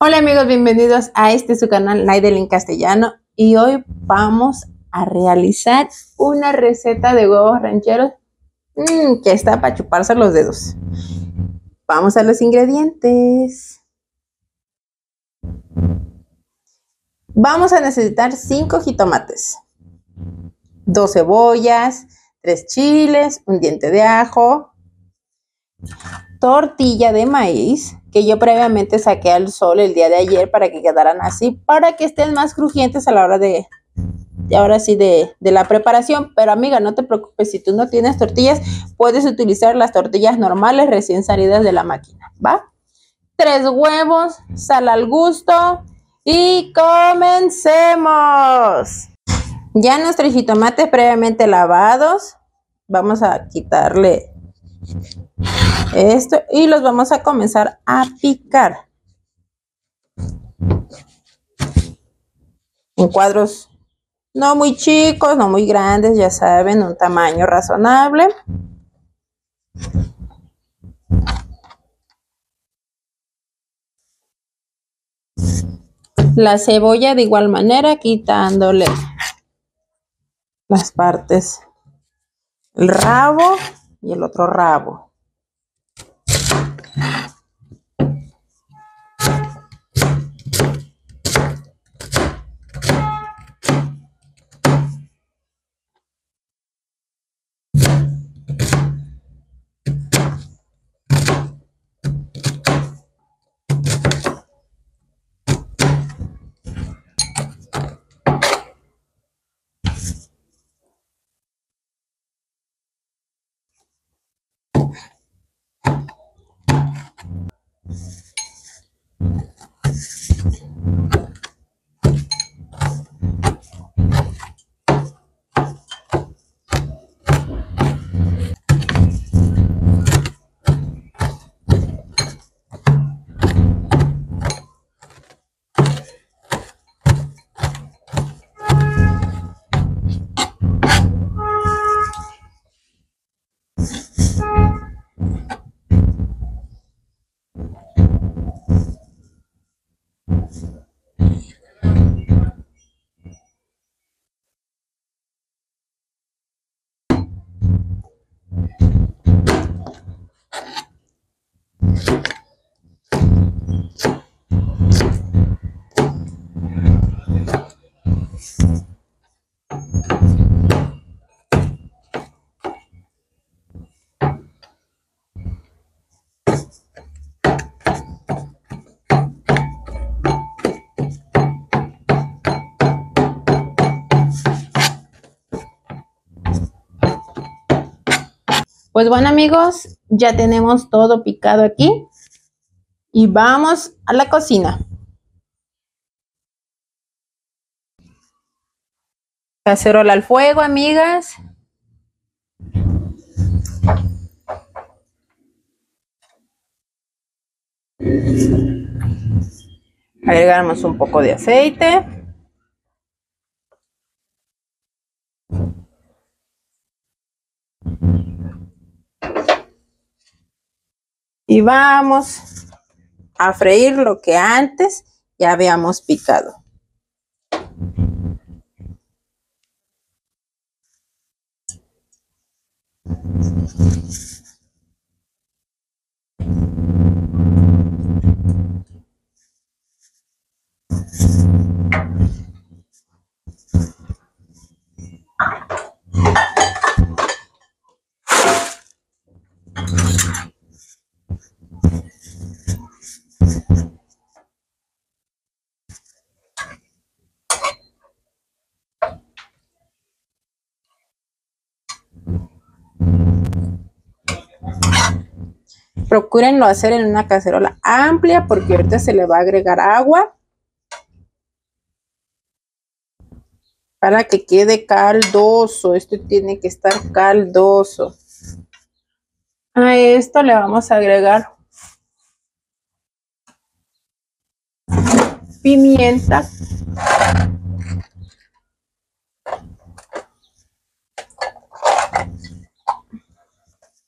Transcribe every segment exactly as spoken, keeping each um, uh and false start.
Hola amigos, bienvenidos a este su canal Naydelín Castellano y hoy vamos a realizar una receta de huevos rancheros mmm, que está para chuparse los dedos. Vamos a los ingredientes. Vamos a necesitar cinco jitomates, dos cebollas, tres chiles, un diente de ajo, tortilla de maíz que yo previamente saqué al sol el día de ayer para que quedaran así, para que estén más crujientes a la hora de, de ahora sí de, de la preparación. Pero amiga, no te preocupes, si tú no tienes tortillas, puedes utilizar las tortillas normales recién salidas de la máquina, ¿va? Tres huevos, sal al gusto y comencemos. Ya nuestros jitomates previamente lavados, vamos a quitarle esto y los vamos a comenzar a picar en cuadros no muy chicos, no muy grandes, ya saben, un tamaño razonable. La cebolla de igual manera, quitándole las partes, el rabo y el otro rabo. Pues bueno amigos, ya tenemos todo picado aquí y vamos a la cocina. Cacerola al fuego, amigas. Agregamos un poco de aceite. Y vamos a freír lo que antes ya habíamos picado. Procúrenlo hacer en una cacerola amplia porque ahorita se le va a agregar agua para que quede caldoso. Esto tiene que estar caldoso. A esto le vamos a agregar pimienta.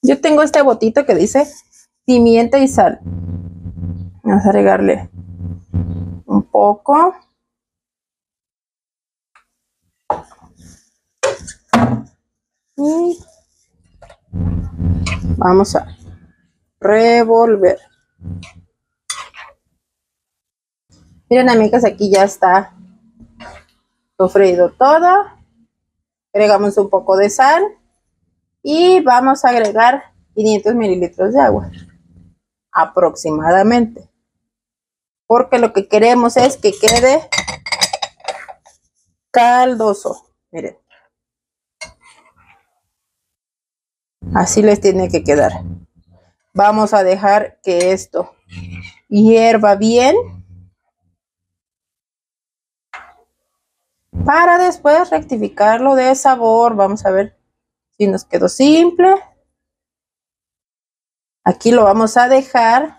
Yo tengo este botito que dice pimienta y sal. Vamos a agregarle poco. Y vamos a revolver. Miren, amigas, aquí ya está sofreído todo. Agregamos un poco de sal y vamos a agregar quinientos mililitros de agua aproximadamente, porque lo que queremos es que quede caldoso. Miren, así les tiene que quedar. Vamos a dejar que esto hierva bien para después rectificarlo de sabor. Vamos a ver si nos quedó simple. Aquí lo vamos a dejar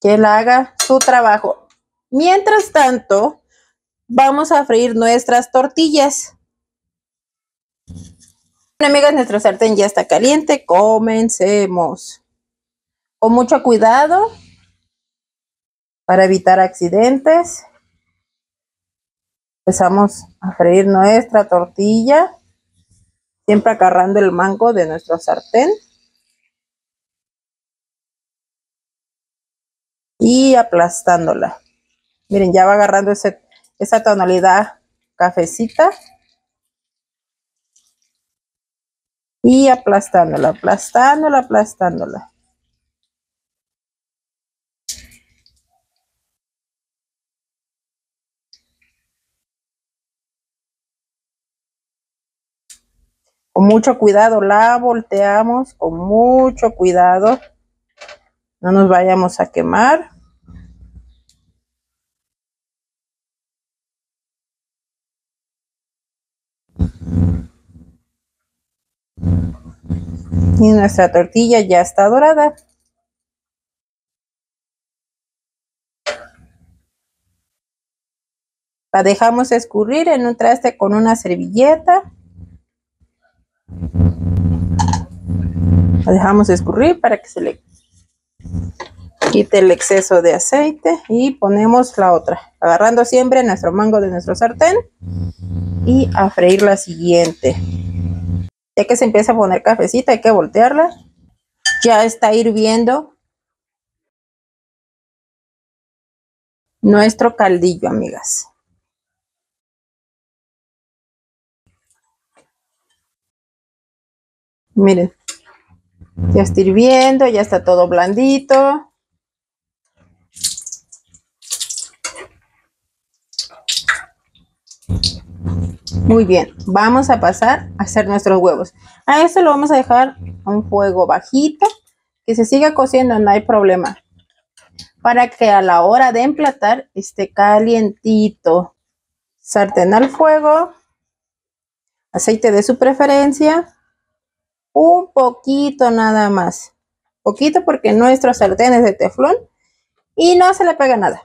que él haga su trabajo. Mientras tanto, vamos a freír nuestras tortillas. Bueno, amigas, nuestra sartén ya está caliente. Comencemos. Con mucho cuidado para evitar accidentes. Empezamos a freír nuestra tortilla, siempre agarrando el mango de nuestra sartén. Y aplastándola. Miren, ya va agarrando ese, esa tonalidad cafecita. Y aplastándola, aplastándola, aplastándola. Con mucho cuidado la volteamos, con mucho cuidado. No nos vayamos a quemar. Y nuestra tortilla ya está dorada. La dejamos escurrir en un traste con una servilleta. La dejamos escurrir para que se le quite el exceso de aceite y ponemos la otra, agarrando siempre nuestro mango de nuestro sartén y a freír la siguiente. Ya que se empieza a poner cafecita, hay que voltearla. Ya está hirviendo nuestro caldillo, amigas. Miren, ya está hirviendo, ya está todo blandito. Muy bien, vamos a pasar a hacer nuestros huevos. A esto lo vamos a dejar a un fuego bajito, que se siga cociendo, no hay problema. Para que a la hora de emplatar esté calientito. Sartén al fuego, aceite de su preferencia, un poquito nada más. Poquito porque nuestro sartén es de teflón y no se le pega nada.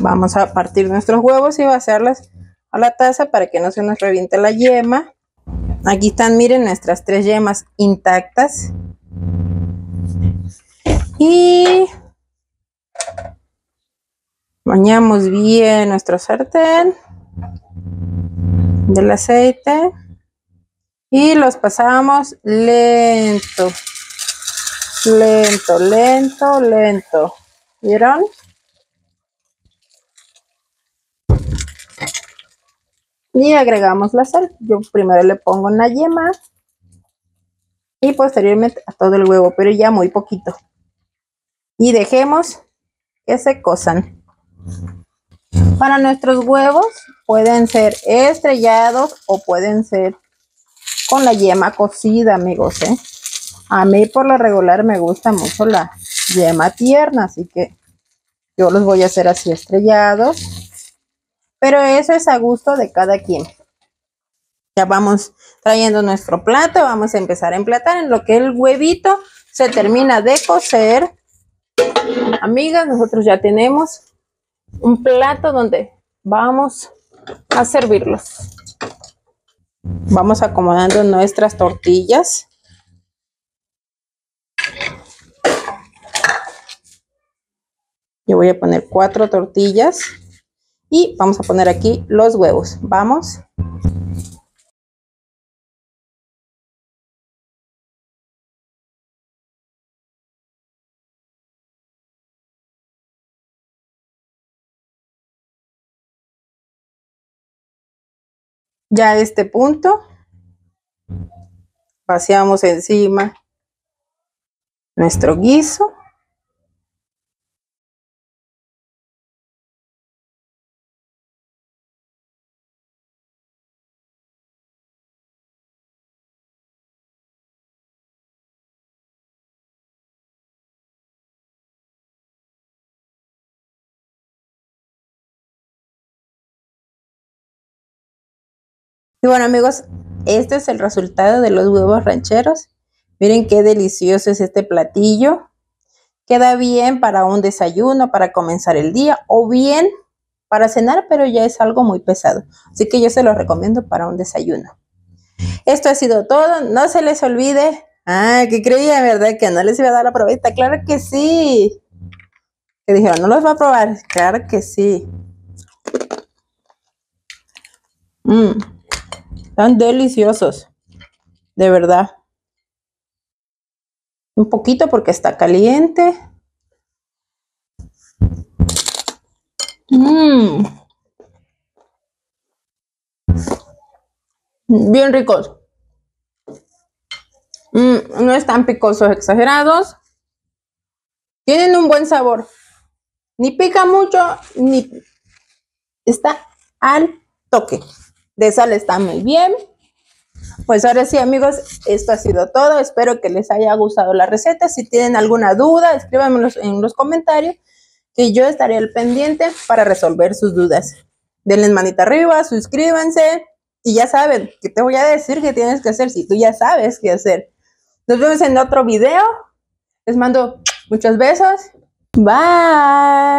Vamos a partir nuestros huevos y vaciarlos a la taza para que no se nos reviente la yema. Aquí están, miren, nuestras tres yemas intactas. Y bañamos bien nuestro sartén del aceite y los pasamos lento, lento, lento, lento. ¿Vieron? Y agregamos la sal. Yo primero le pongo una yema y posteriormente a todo el huevo, pero ya muy poquito. Y dejemos que se cosan. Para nuestros huevos pueden ser estrellados o pueden ser con la yema cocida, amigos, ¿eh? A mí por lo regular me gusta mucho la yema tierna, así que yo los voy a hacer así estrellados. Pero eso es a gusto de cada quien. Ya vamos trayendo nuestro plato. Vamos a empezar a emplatar en lo que el huevito se termina de cocer. Amigas, nosotros ya tenemos un plato donde vamos a servirlos. Vamos acomodando nuestras tortillas. Yo voy a poner cuatro tortillas y vamos a poner aquí los huevos. Vamos. Ya a este punto, vaciamos encima nuestro guiso. Y bueno amigos, este es el resultado de los huevos rancheros. Miren qué delicioso es este platillo. Queda bien para un desayuno, para comenzar el día, o bien para cenar, pero ya es algo muy pesado. Así que yo se los recomiendo para un desayuno. Esto ha sido todo. No se les olvide. Ah, que creía, ¿verdad? Que no les iba a dar la probadita. Claro que sí. Que dijeron, ¿no los va a probar? Claro que sí. Mmm. Están deliciosos, de verdad. Un poquito porque está caliente. Mm. Bien ricos. Mm, no están picosos exagerados. Tienen un buen sabor. Ni pica mucho, ni está al toque. De sal está muy bien. Pues ahora sí amigos, esto ha sido todo. Espero que les haya gustado la receta. Si tienen alguna duda, escríbanmelo en los comentarios, que yo estaré al pendiente para resolver sus dudas. Denle manita arriba, suscríbanse. Y ya saben, que te voy a decir que tienes que hacer si tú ya sabes qué hacer. Nos vemos en otro video. Les mando muchos besos. Bye.